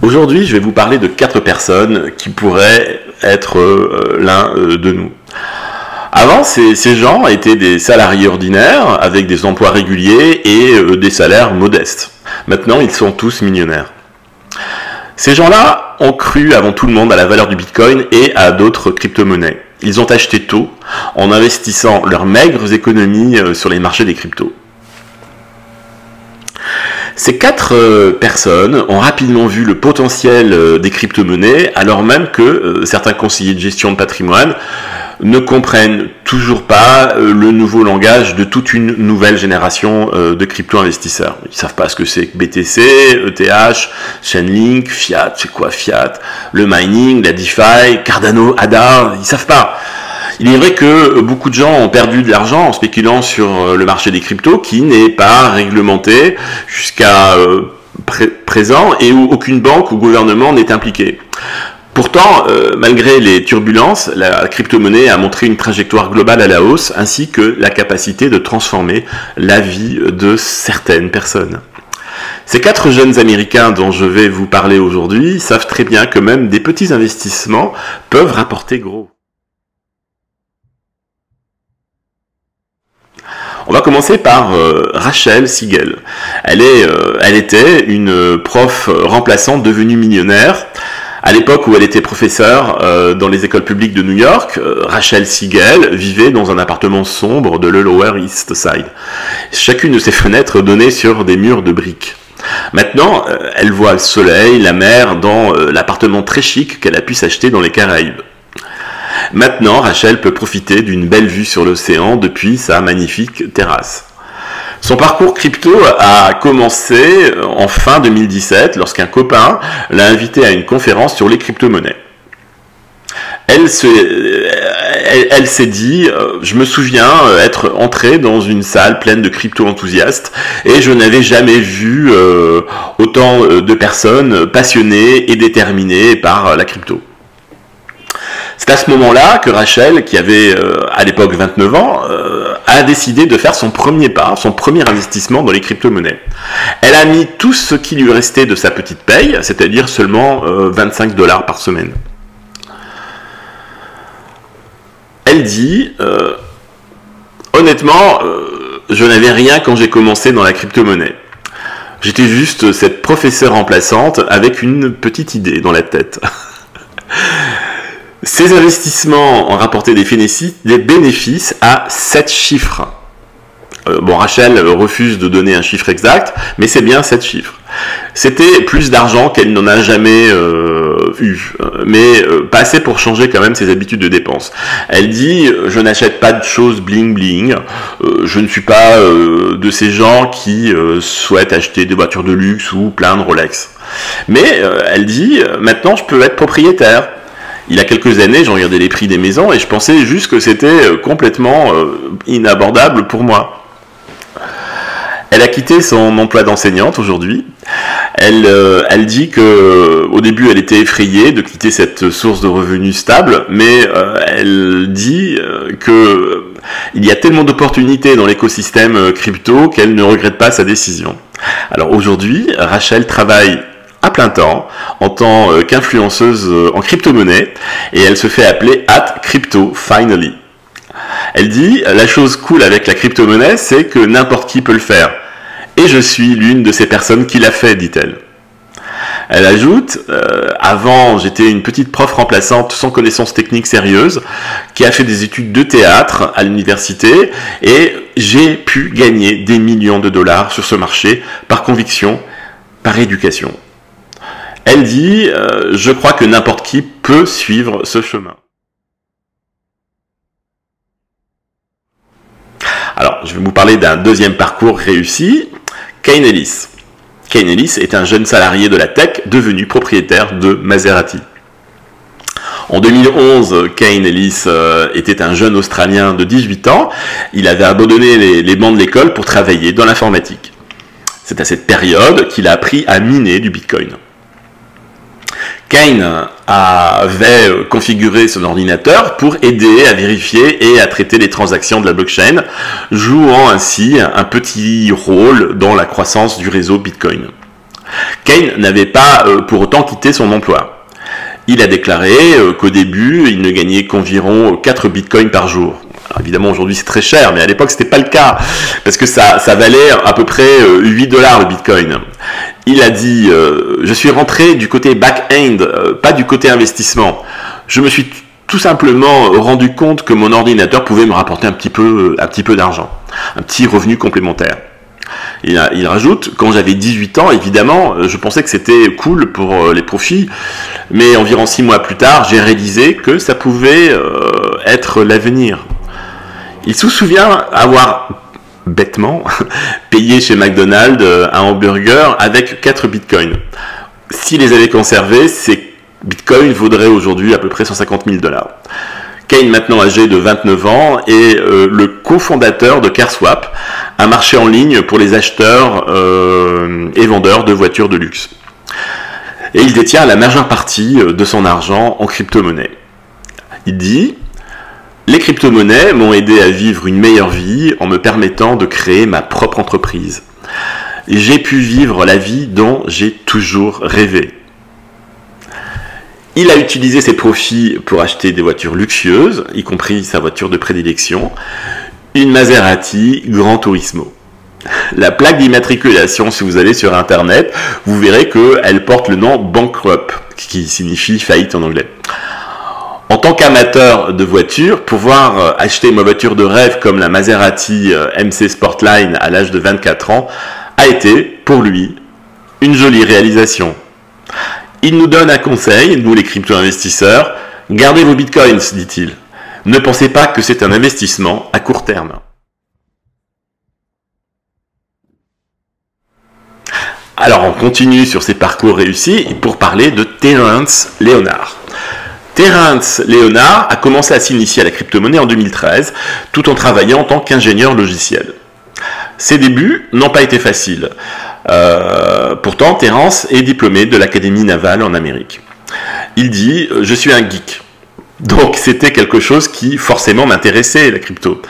Aujourd'hui, je vais vous parler de 4 personnes qui pourraient être l'un de nous. Avant, ces gens étaient des salariés ordinaires avec des emplois réguliers et des salaires modestes. Maintenant, ils sont tous millionnaires. Ces gens-là ont cru avant tout le monde à la valeur du bitcoin et à d'autres crypto-monnaies. Ils ont acheté tôt en investissant leurs maigres économies sur les marchés des cryptos. Ces 4 personnes ont rapidement vu le potentiel des crypto-monnaies, alors même que certains conseillers de gestion de patrimoine ne comprennent toujours pas le nouveau langage de toute une nouvelle génération de crypto-investisseurs. Ils ne savent pas ce que c'est que BTC, ETH, chainlink, fiat, c'est quoi fiat, le mining, la DeFi, Cardano, ADA, ils ne savent pas. Il est vrai que beaucoup de gens ont perdu de l'argent en spéculant sur le marché des cryptos qui n'est pas réglementé jusqu'à présent et où aucune banque ou gouvernement n'est impliqué. Pourtant, malgré les turbulences, la crypto-monnaie a montré une trajectoire globale à la hausse ainsi que la capacité de transformer la vie de certaines personnes. Ces 4 jeunes Américains dont je vais vous parler aujourd'hui savent très bien que même des petits investissements peuvent rapporter gros. On va commencer par Rachel Siegel. Elle était une prof remplaçante devenue millionnaire. À l'époque où elle était professeure dans les écoles publiques de New York, Rachel Siegel vivait dans un appartement sombre de le Lower East Side. Chacune de ses fenêtres donnait sur des murs de briques. Maintenant, elle voit le soleil, la mer dans l'appartement très chic qu'elle a pu s'acheter dans les Caraïbes. Maintenant, Rachel peut profiter d'une belle vue sur l'océan depuis sa magnifique terrasse. Son parcours crypto a commencé en fin 2017 lorsqu'un copain l'a invitée à une conférence sur les crypto-monnaies. Elle s'est dit « Je me souviens être entrée dans une salle pleine de crypto-enthousiastes et je n'avais jamais vu autant de personnes passionnées et déterminées par la crypto. » C'est à ce moment-là que Rachel, qui avait à l'époque 29 ans, a décidé de faire son premier pas, son premier investissement dans les crypto-monnaies. Elle a mis tout ce qui lui restait de sa petite paye, c'est-à-dire seulement $25 par semaine. Elle dit « Honnêtement, je n'avais rien quand j'ai commencé dans la crypto-monnaie. J'étais juste cette professeure remplaçante avec une petite idée dans la tête. » Ces investissements ont rapporté des bénéfices à 7 chiffres. Rachel refuse de donner un chiffre exact, mais c'est bien 7 chiffres. C'était plus d'argent qu'elle n'en a jamais eu, mais pas assez pour changer quand même ses habitudes de dépenses. Elle dit « Je n'achète pas de choses bling bling, je ne suis pas de ces gens qui souhaitent acheter des voitures de luxe ou plein de Rolex. » Mais elle dit « Maintenant je peux être propriétaire. » Il y a quelques années, j'ai regardé les prix des maisons et je pensais juste que c'était complètement inabordable pour moi. Elle a quitté son emploi d'enseignante aujourd'hui. Elle dit qu'au début, elle était effrayée de quitter cette source de revenus stable, mais elle dit qu'il y a tellement d'opportunités dans l'écosystème crypto qu'elle ne regrette pas sa décision. Alors aujourd'hui, Rachel travaille à plein temps, en tant qu'influenceuse en crypto-monnaie, et elle se fait appeler @cryptofinally. Elle dit « La chose cool avec la crypto-monnaie, c'est que n'importe qui peut le faire. Et je suis l'une de ces personnes qui l'a fait, dit-elle. » Elle ajoute « Avant, j'étais une petite prof remplaçante sans connaissances techniques sérieuses, qui a fait des études de théâtre à l'université, et j'ai pu gagner des millions de dollars sur ce marché par conviction, par éducation. » Elle dit « Je crois que n'importe qui peut suivre ce chemin. » Alors, je vais vous parler d'un deuxième parcours réussi, Kane Ellis. Kane Ellis est un jeune salarié de la tech devenu propriétaire de Maserati. En 2011, Kane Ellis était un jeune Australien de 18 ans. Il avait abandonné les bancs de l'école pour travailler dans l'informatique. C'est à cette période qu'il a appris à miner du bitcoin. Kane avait configuré son ordinateur pour aider à vérifier et à traiter les transactions de la blockchain, jouant ainsi un petit rôle dans la croissance du réseau Bitcoin. Kane n'avait pas pour autant quitté son emploi. Il a déclaré qu'au début, il ne gagnait qu'environ 4 bitcoins par jour. Alors évidemment, aujourd'hui, c'est très cher, mais à l'époque, c'était pas le cas, parce que ça valait à peu près 8 $ le bitcoin. Il a dit « Je suis rentré du côté back-end, pas du côté investissement. Je me suis tout simplement rendu compte que mon ordinateur pouvait me rapporter un petit peu d'argent, un petit revenu complémentaire. » Il rajoute « Quand j'avais 18 ans, évidemment, je pensais que c'était cool pour les profits, mais environ 6 mois plus tard, j'ai réalisé que ça pouvait être l'avenir. » Il se souvient avoir bêtement payé chez McDonald's un hamburger avec 4 bitcoins. S'il les avait conservés, ces bitcoins vaudraient aujourd'hui à peu près 150 000 $. Kane, maintenant âgé de 29 ans, est le cofondateur de Carswap, un marché en ligne pour les acheteurs et vendeurs de voitures de luxe. Et il détient la majeure partie de son argent en crypto-monnaie. Il dit: les crypto-monnaies m'ont aidé à vivre une meilleure vie en me permettant de créer ma propre entreprise. J'ai pu vivre la vie dont j'ai toujours rêvé. Il a utilisé ses profits pour acheter des voitures luxueuses, y compris sa voiture de prédilection, une Maserati Gran Turismo. La plaque d'immatriculation, si vous allez sur internet, vous verrez qu'elle porte le nom Bankrupt, qui signifie faillite en anglais. En tant qu'amateur de voitures, pouvoir acheter ma voiture de rêve comme la Maserati MC Sportline à l'âge de 24 ans a été, pour lui, une jolie réalisation. Il nous donne un conseil, nous les crypto-investisseurs: gardez vos bitcoins, dit-il. Ne pensez pas que c'est un investissement à court terme. Alors on continue sur ces parcours réussis pour parler de Terrence Leonard. Terrence Leonard a commencé à s'initier à la crypto-monnaie en 2013, tout en travaillant en tant qu'ingénieur logiciel. Ses débuts n'ont pas été faciles. Pourtant, Terrence est diplômé de l'Académie navale en Amérique. Il dit « Je suis un geek ». Donc c'était quelque chose qui forcément m'intéressait, la crypto.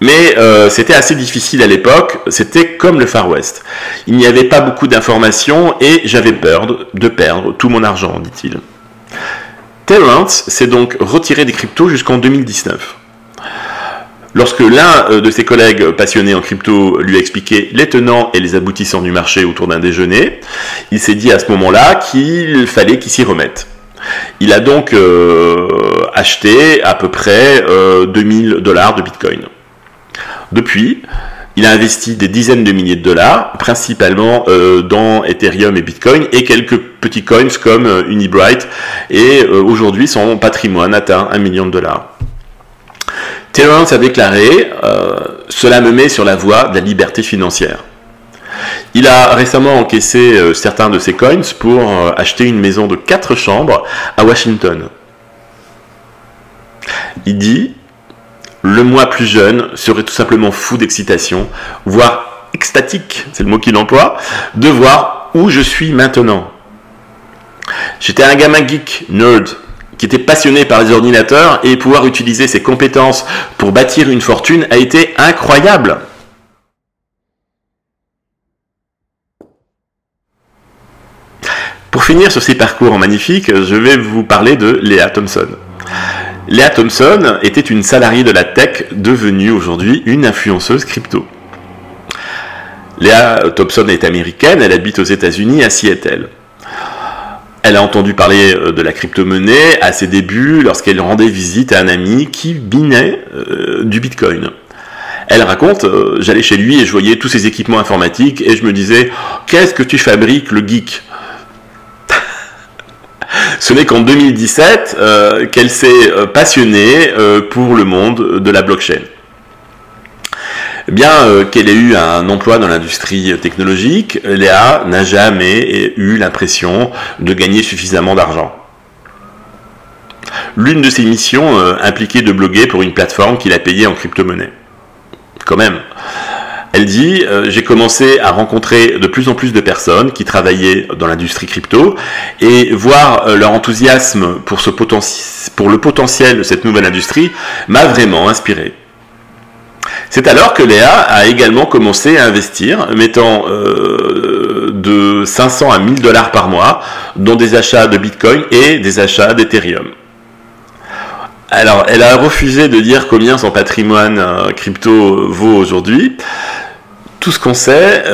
Mais c'était assez difficile à l'époque, c'était comme le Far West. Il n'y avait pas beaucoup d'informations et j'avais peur de perdre tout mon argent, dit-il. Terrence s'est donc retiré des cryptos jusqu'en 2019. Lorsque l'un de ses collègues passionnés en crypto lui a expliqué les tenants et les aboutissants du marché autour d'un déjeuner, il s'est dit à ce moment-là qu'il fallait qu'il s'y remette. Il a donc acheté à peu près 2000 $ de bitcoin. Depuis, il a investi des dizaines de milliers de dollars, principalement dans Ethereum et Bitcoin, et quelques petits coins comme Unibright, et aujourd'hui son patrimoine atteint 1 000 000 $. Terrence a déclaré « Cela me met sur la voie de la liberté financière ». Il a récemment encaissé certains de ses coins pour acheter une maison de 4 chambres à Washington. Il dit: le moi plus jeune serait tout simplement fou d'excitation, voire extatique, c'est le mot qu'il emploie, de voir où je suis maintenant. J'étais un gamin geek, nerd, qui était passionné par les ordinateurs, et pouvoir utiliser ses compétences pour bâtir une fortune a été incroyable. Pour finir sur ces parcours magnifiques, je vais vous parler de Léa Thompson. Léa Thompson était une salariée de la tech, devenue aujourd'hui une influenceuse crypto. Léa Thompson est américaine, elle habite aux États-Unis, à Seattle. Elle a entendu parler de la crypto-monnaie à ses débuts lorsqu'elle rendait visite à un ami qui minait du bitcoin. Elle raconte « J'allais chez lui et je voyais tous ses équipements informatiques et je me disais « Qu'est-ce que tu fabriques, le geek ?» Ce n'est qu'en 2017 qu'elle s'est passionnée pour le monde de la blockchain. Bien qu'elle ait eu un emploi dans l'industrie technologique, Léa n'a jamais eu l'impression de gagner suffisamment d'argent. L'une de ses missions impliquait de bloguer pour une plateforme qui la payait en crypto-monnaie. Quand même. Elle dit « J'ai commencé à rencontrer de plus en plus de personnes qui travaillaient dans l'industrie crypto et voir leur enthousiasme pour le potentiel de cette nouvelle industrie m'a vraiment inspiré. » C'est alors que Léa a également commencé à investir, mettant de 500 à 1000 $ par mois dans des achats de Bitcoin et des achats d'Ethereum. Alors, elle a refusé de dire combien son patrimoine crypto vaut aujourd'hui. Tout ce qu'on sait,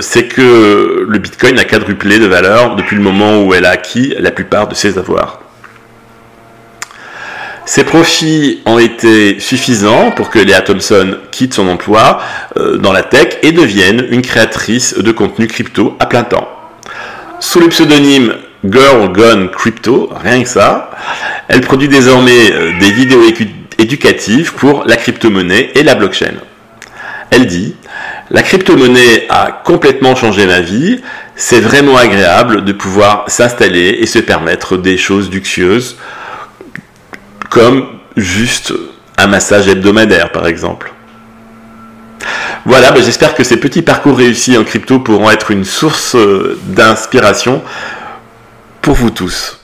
c'est que le Bitcoin a quadruplé de valeur depuis le moment où elle a acquis la plupart de ses avoirs. Ses profits ont été suffisants pour que Léa Thompson quitte son emploi dans la tech et devienne une créatrice de contenu crypto à plein temps. Sous le pseudonyme Girl Gone Crypto, rien que ça, elle produit désormais des vidéos éducatives pour la crypto-monnaie et la blockchain. Elle dit « La crypto-monnaie a complètement changé ma vie, c'est vraiment agréable de pouvoir s'installer et se permettre des choses luxueuses, comme juste un massage hebdomadaire, par exemple. » Voilà, j'espère que ces petits parcours réussis en crypto pourront être une source d'inspiration pour vous tous.